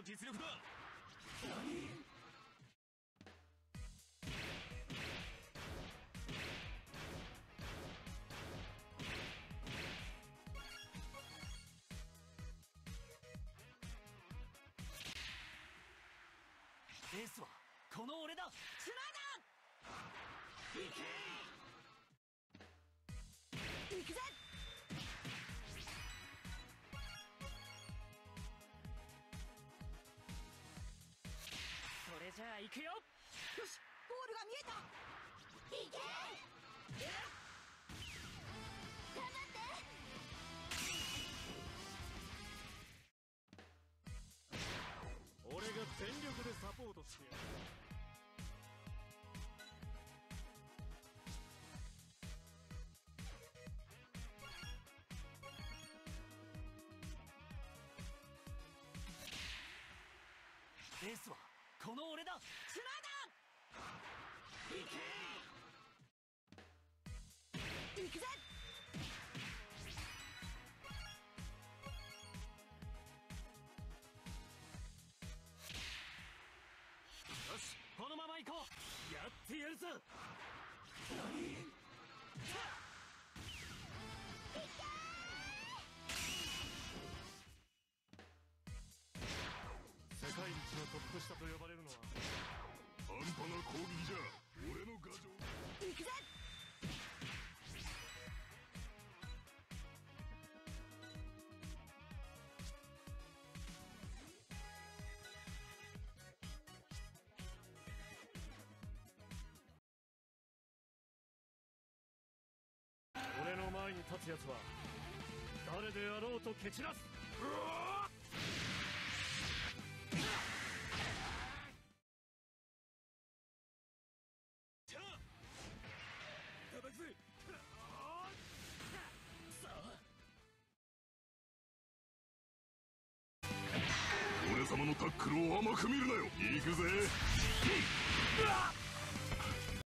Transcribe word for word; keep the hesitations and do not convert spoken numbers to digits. の実力だ。エースはこの俺だ。つなだ。いけいくぜ。それじゃあ行くよ。よし、ゴールが見えた。いけ！頑張って！俺が全力でサポートしてやる。レースはこの俺だ。つなだ。いけいくぜ。よし、このまま行こう。やってやるぞ。世界一のトップ下と呼ばれるのは半端な攻撃じゃ。俺の牙城行くぜ。俺の前に立つやつは誰であろうと蹴散らす。うわっ、俺様のタックルを甘く見るなよ。行くぜ。